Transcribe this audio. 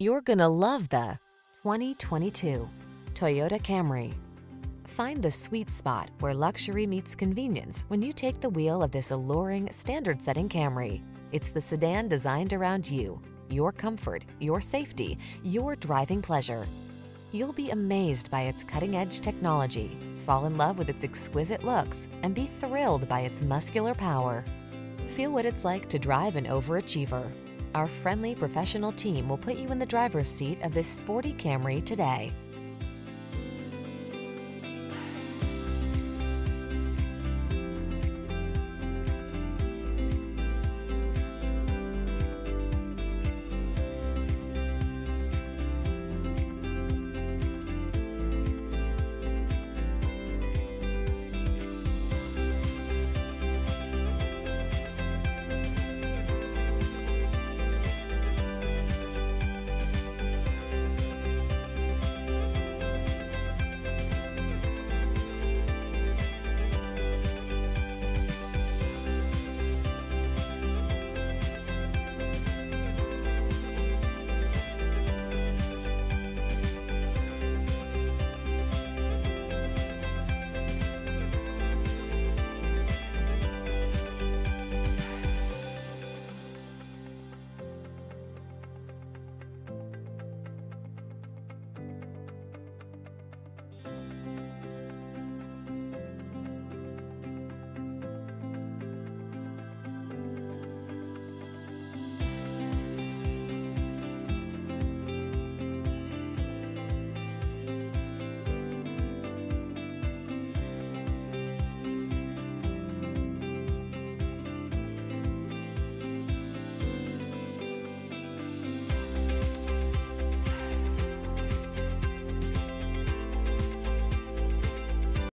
You're gonna love the 2022 Toyota Camry. Find the sweet spot where luxury meets convenience when you take the wheel of this alluring, standard-setting Camry. It's the sedan designed around you, your comfort, your safety, your driving pleasure. You'll be amazed by its cutting-edge technology, fall in love with its exquisite looks, and be thrilled by its muscular power. Feel what it's like to drive an overachiever. Our friendly professional team will put you in the driver's seat of this sporty Camry today.